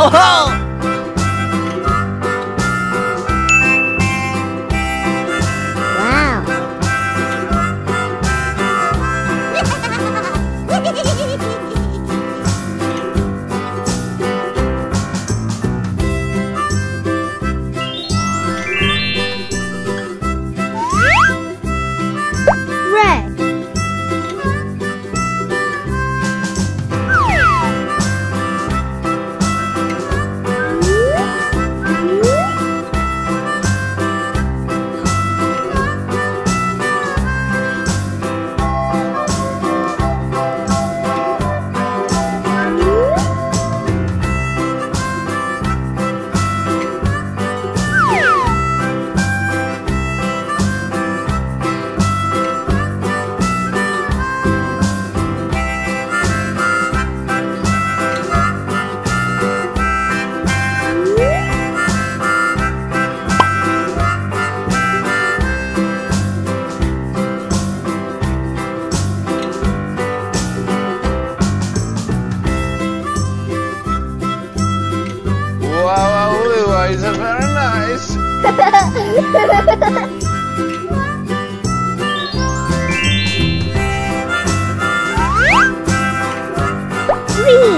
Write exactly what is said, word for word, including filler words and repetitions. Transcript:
Ho ho! Very nice.